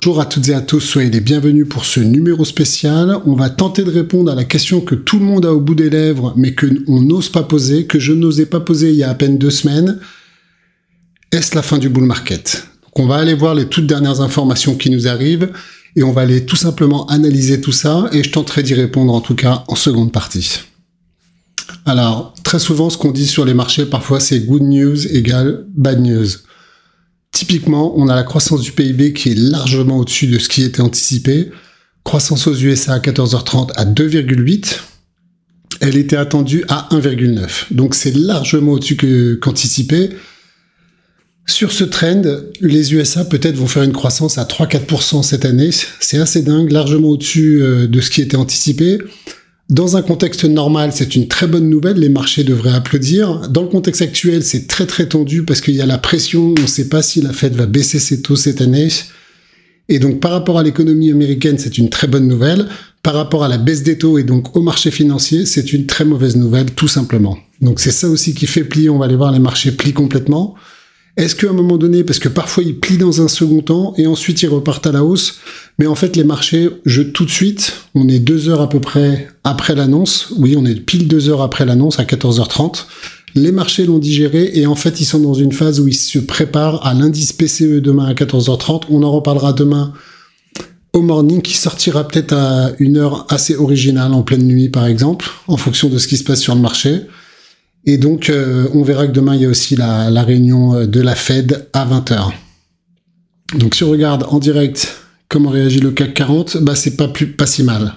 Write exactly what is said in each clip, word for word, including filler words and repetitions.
Bonjour à toutes et à tous, soyez les bienvenus pour ce numéro spécial. On va tenter de répondre à la question que tout le monde a au bout des lèvres, mais que on n'ose pas poser, que je n'osais pas poser il y a à peine deux semaines. Est-ce la fin du bull market? Donc on va aller voir les toutes dernières informations qui nous arrivent et on va aller tout simplement analyser tout ça et je tenterai d'y répondre en tout cas en seconde partie. Alors, très souvent ce qu'on dit sur les marchés parfois c'est good news égale bad news. Typiquement, on a la croissance du P I B qui est largement au-dessus de ce qui était anticipé. Croissance aux U S A à quatorze heures trente à deux virgule huit. Elle était attendue à un virgule neuf. Donc c'est largement au-dessus qu'anticipé. Sur ce trend, les U S A peut-être vont faire une croissance à trois à quatre pour cent cette année. C'est assez dingue, largement au-dessus de ce qui était anticipé. Dans un contexte normal, c'est une très bonne nouvelle, les marchés devraient applaudir. Dans le contexte actuel, c'est très très tendu parce qu'il y a la pression, on ne sait pas si la Fed va baisser ses taux cette année. Et donc par rapport à l'économie américaine, c'est une très bonne nouvelle. Par rapport à la baisse des taux et donc au marché financier, c'est une très mauvaise nouvelle tout simplement. Donc c'est ça aussi qui fait plier, on va aller voir les marchés plient complètement. Est-ce qu'à un moment donné, parce que parfois ils plient dans un second temps et ensuite ils repartent à la hausse, mais en fait les marchés jouent tout de suite, on est deux heures à peu près après l'annonce, oui on est pile deux heures après l'annonce à quatorze heures trente, les marchés l'ont digéré et en fait ils sont dans une phase où ils se préparent à l'indice P C E demain à quatorze heures trente, on en reparlera demain au morning qui sortira peut-être à une heure assez originale en pleine nuit par exemple, en fonction de ce qui se passe sur le marché. Et donc, euh, on verra que demain, il y a aussi la, la réunion de la Fed à vingt heures. Donc, si on regarde en direct comment réagit le C A C quarante, bah, c'est pas, plus, pas si mal.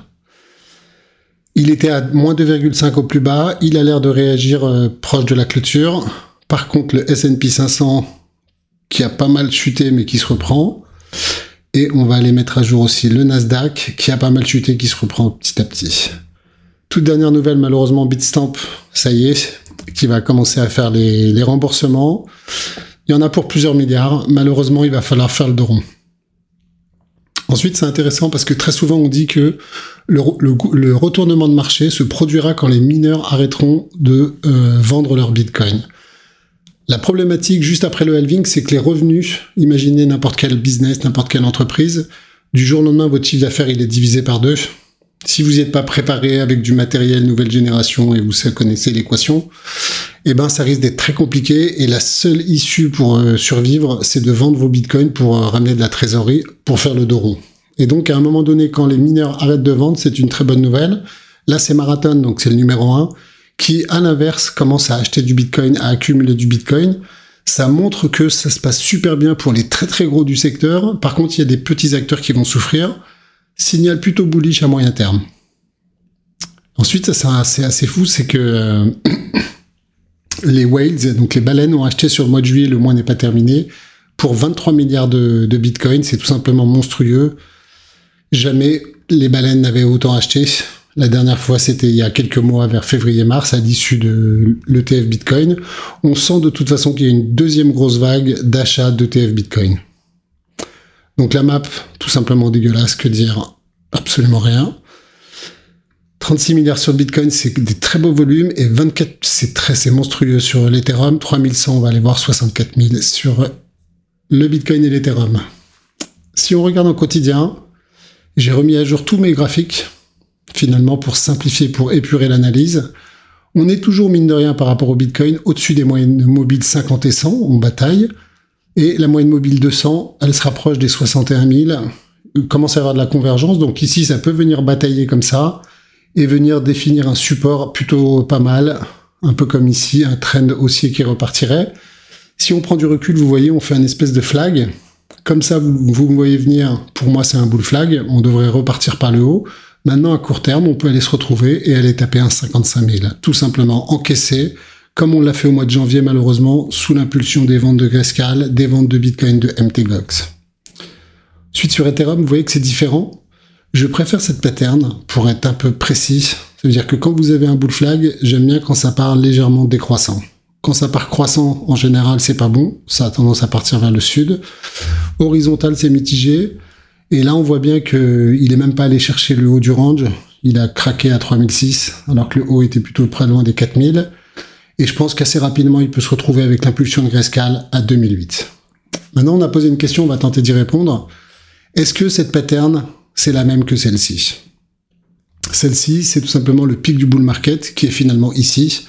Il était à moins deux virgule cinq au plus bas. Il a l'air de réagir euh, proche de la clôture. Par contre, le S and P cinq cents, qui a pas mal chuté, mais qui se reprend. Et on va aller mettre à jour aussi le NASDAQ, qui a pas mal chuté, qui se reprend petit à petit. Toute dernière nouvelle, malheureusement, Bitstamp, ça y est, qui va commencer à faire les, les remboursements. Il y en a pour plusieurs milliards. Malheureusement, il va falloir faire le dos rond. Ensuite, c'est intéressant parce que très souvent, on dit que le, le, le retournement de marché se produira quand les mineurs arrêteront de euh, vendre leur bitcoin. La problématique, juste après le halving, c'est que les revenus, imaginez n'importe quel business, n'importe quelle entreprise, du jour au lendemain, votre chiffre d'affaires, il est divisé par deux. Si vous n'y êtes pas préparé avec du matériel nouvelle génération et vous connaissez l'équation, eh ben ça risque d'être très compliqué et la seule issue pour euh, survivre, c'est de vendre vos bitcoins pour euh, ramener de la trésorerie pour faire le dos rond. Et donc à un moment donné, quand les mineurs arrêtent de vendre, c'est une très bonne nouvelle. Là c'est Marathon, donc c'est le numéro un, qui à l'inverse commence à acheter du bitcoin, à accumuler du bitcoin. Ça montre que ça se passe super bien pour les très très gros du secteur. Par contre, il y a des petits acteurs qui vont souffrir. Signal plutôt bullish à moyen terme. Ensuite, ça c'est assez, assez fou, c'est que euh, les whales, donc les baleines, ont acheté sur le mois de juillet, le mois n'est pas terminé, pour vingt-trois milliards de, de bitcoins, c'est tout simplement monstrueux. Jamais les baleines n'avaient autant acheté. La dernière fois, c'était il y a quelques mois, vers février-mars, à l'issue de l'E T F Bitcoin. On sent de toute façon qu'il y a une deuxième grosse vague d'achat d'E T F Bitcoin. Donc la map, tout simplement dégueulasse, que dire, absolument rien. trente-six milliards sur le Bitcoin, c'est des très beaux volumes, et vingt-quatre, c'est très, c'est monstrueux sur l'Ethereum, trois mille cent, on va aller voir soixante-quatre mille sur le Bitcoin et l'Ethereum. Si on regarde en quotidien, j'ai remis à jour tous mes graphiques, finalement pour simplifier, pour épurer l'analyse. On est toujours, mine de rien, par rapport au Bitcoin, au-dessus des moyennes mobiles cinquante et cent, on bataille. Et la moyenne mobile deux cents, elle se rapproche des soixante et un mille. Il commence à y avoir de la convergence. Donc ici, ça peut venir batailler comme ça et venir définir un support plutôt pas mal. Un peu comme ici, un trend haussier qui repartirait. Si on prend du recul, vous voyez, on fait une espèce de flag. Comme ça, vous, vous me voyez venir. Pour moi, c'est un bull flag. On devrait repartir par le haut. Maintenant, à court terme, on peut aller se retrouver et aller taper un cinquante-cinq mille. Tout simplement encaisser. Comme on l'a fait au mois de janvier, malheureusement, sous l'impulsion des ventes de Grayscale, des ventes de Bitcoin de M T G O X. Ensuite, sur Ethereum, vous voyez que c'est différent. Je préfère cette pattern pour être un peu précis. Ça veut dire que quand vous avez un bull flag, j'aime bien quand ça part légèrement décroissant. Quand ça part croissant, en général, c'est pas bon. Ça a tendance à partir vers le sud. Horizontal, c'est mitigé. Et là, on voit bien qu'il n'est même pas allé chercher le haut du range. Il a craqué à trois mille six, alors que le haut était plutôt près loin des quatre mille. Et je pense qu'assez rapidement, il peut se retrouver avec l'impulsion de Grayscale à deux mille huit. Maintenant, on a posé une question, on va tenter d'y répondre. Est-ce que cette pattern, c'est la même que celle-ci? Celle-ci, c'est tout simplement le pic du bull market qui est finalement ici,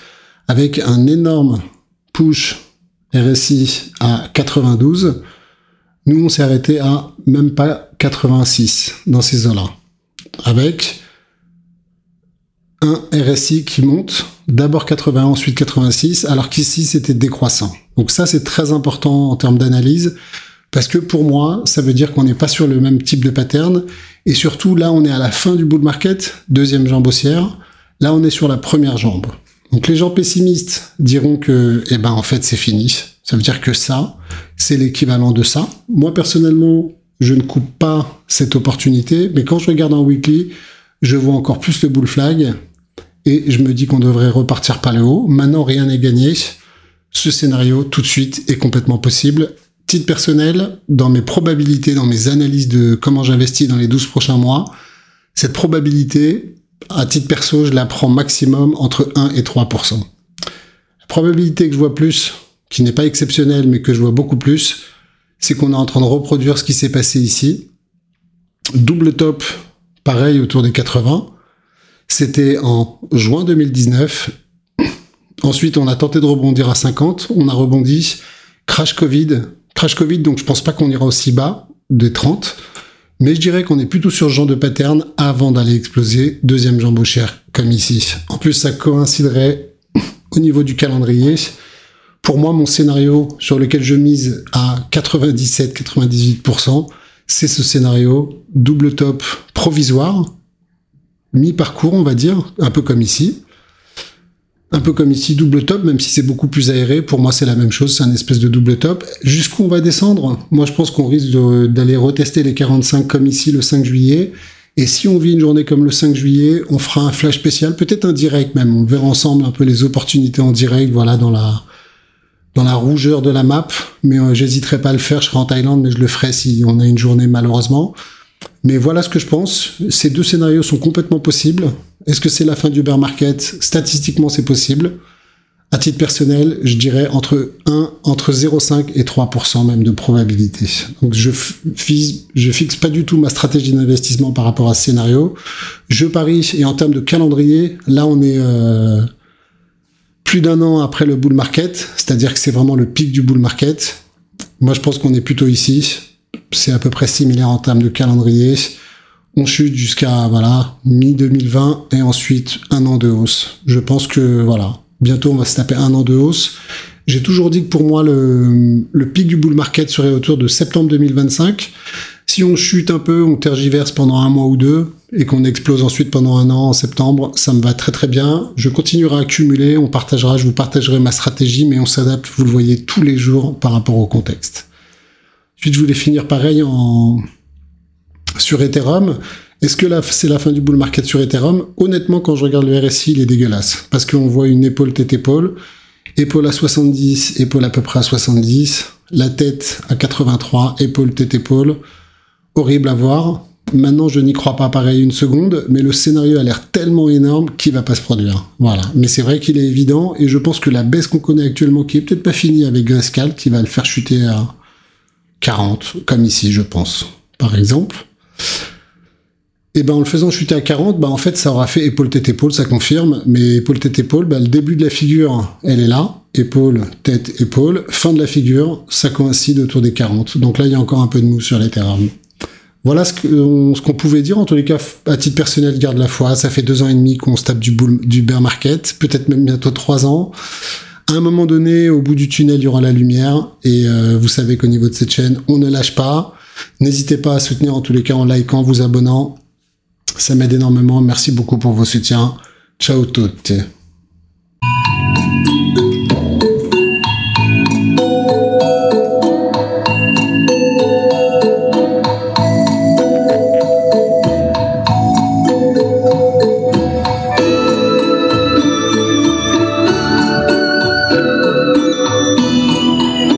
avec un énorme push R S I à quatre-vingt-douze. Nous, on s'est arrêté à même pas quatre-vingt-six dans ces zones-là, avec un R S I qui monte, d'abord quatre-vingts, ensuite quatre-vingt-six, alors qu'ici, c'était décroissant. Donc ça, c'est très important en termes d'analyse, parce que pour moi, ça veut dire qu'on n'est pas sur le même type de pattern, et surtout, là, on est à la fin du bull market, deuxième jambe haussière, là, on est sur la première jambe. Donc les gens pessimistes diront que, eh ben, en fait, c'est fini. Ça veut dire que ça, c'est l'équivalent de ça. Moi, personnellement, je ne coupe pas cette opportunité, mais quand je regarde en weekly, je vois encore plus le bull flag, et je me dis qu'on devrait repartir par le haut. Maintenant, rien n'est gagné. Ce scénario, tout de suite, est complètement possible. Titre personnel, dans mes probabilités, dans mes analyses de comment j'investis dans les douze prochains mois, cette probabilité, à titre perso, je la prends maximum entre un et trois pour cent. La probabilité que je vois plus, qui n'est pas exceptionnelle, mais que je vois beaucoup plus, c'est qu'on est en train de reproduire ce qui s'est passé ici. Double top, pareil, autour des quatre-vingts. C'était en juin deux mille dix-neuf. Ensuite, on a tenté de rebondir à cinquante. On a rebondi. Crash Covid. Crash Covid, donc je pense pas qu'on ira aussi bas des trente. Mais je dirais qu'on est plutôt sur ce genre de pattern avant d'aller exploser deuxième jambe haussière comme ici. En plus, ça coïnciderait au niveau du calendrier. Pour moi, mon scénario sur lequel je mise à quatre-vingt-dix-sept quatre-vingt-dix-huit pour cent, c'est ce scénario double top provisoire, mi-parcours, on va dire, un peu comme ici. Un peu comme ici, double top, même si c'est beaucoup plus aéré. Pour moi, c'est la même chose, c'est un espèce de double top. Jusqu'où on va descendre? Moi, je pense qu'on risque d'aller retester les quarante-cinq comme ici le cinq juillet. Et si on vit une journée comme le cinq juillet, on fera un flash spécial, peut-être un direct même. On verra ensemble un peu les opportunités en direct, voilà, dans la, dans la rougeur de la map. Mais euh, j'hésiterai pas à le faire, je serai en Thaïlande, mais je le ferai si on a une journée, malheureusement. Mais voilà ce que je pense. Ces deux scénarios sont complètement possibles. Est-ce que c'est la fin du bear market? Statistiquement, c'est possible. À titre personnel, je dirais entre zéro virgule cinq et trois pour cent même de probabilité. Donc, je fixe, je fixe pas du tout ma stratégie d'investissement par rapport à ce scénario. Je parie, et en termes de calendrier, là, on est euh, plus d'un an après le bull market, c'est-à-dire que c'est vraiment le pic du bull market. Moi, je pense qu'on est plutôt ici. C'est à peu près similaire en termes de calendrier. On chute jusqu'à, voilà, mi deux mille vingt et ensuite un an de hausse. Je pense que, voilà, bientôt on va se taper un an de hausse. J'ai toujours dit que pour moi, le, le pic du bull market serait autour de septembre deux mille vingt-cinq. Si on chute un peu, on tergiverse pendant un mois ou deux et qu'on explose ensuite pendant un an en septembre, ça me va très très bien. Je continuerai à cumuler, on partagera, je vous partagerai ma stratégie, mais on s'adapte, vous le voyez, tous les jours par rapport au contexte. Ensuite, je voulais finir pareil en... sur Ethereum. Est-ce que là, c'est la fin du bull market sur Ethereum? Honnêtement, quand je regarde le R S I, il est dégueulasse. Parce qu'on voit une épaule tête épaule. Épaule à soixante-dix, épaule à peu près à soixante-dix. La tête à quatre-vingt-trois, épaule tête épaule. Horrible à voir. Maintenant, je n'y crois pas pareil une seconde. Mais le scénario a l'air tellement énorme qu'il ne va pas se produire. Voilà. Mais c'est vrai qu'il est évident. Et je pense que la baisse qu'on connaît actuellement, qui n'est peut-être pas finie avec Grayscale, qui va le faire chuter à quarante, comme ici, je pense, par exemple. Et ben, en le faisant chuter à quarante, ben, en fait, ça aura fait épaule tête épaule, ça confirme. Mais épaule tête épaule, ben, le début de la figure, elle est là. Épaule tête épaule. Fin de la figure, ça coïncide autour des quarante. Donc là, il y a encore un peu de mou sur l'Ethereum. Voilà ce qu'on ce qu'on pouvait dire. En tous les cas, à titre personnel, garde la foi. Ça fait deux ans et demi qu'on se tape du, bull, du bear market. Peut-être même bientôt trois ans. À un moment donné, au bout du tunnel, il y aura la lumière. Et euh, vous savez qu'au niveau de cette chaîne, on ne lâche pas. N'hésitez pas à soutenir en tous les cas en likant, vous abonnant. Ça m'aide énormément. Merci beaucoup pour vos soutiens. Ciao tutti.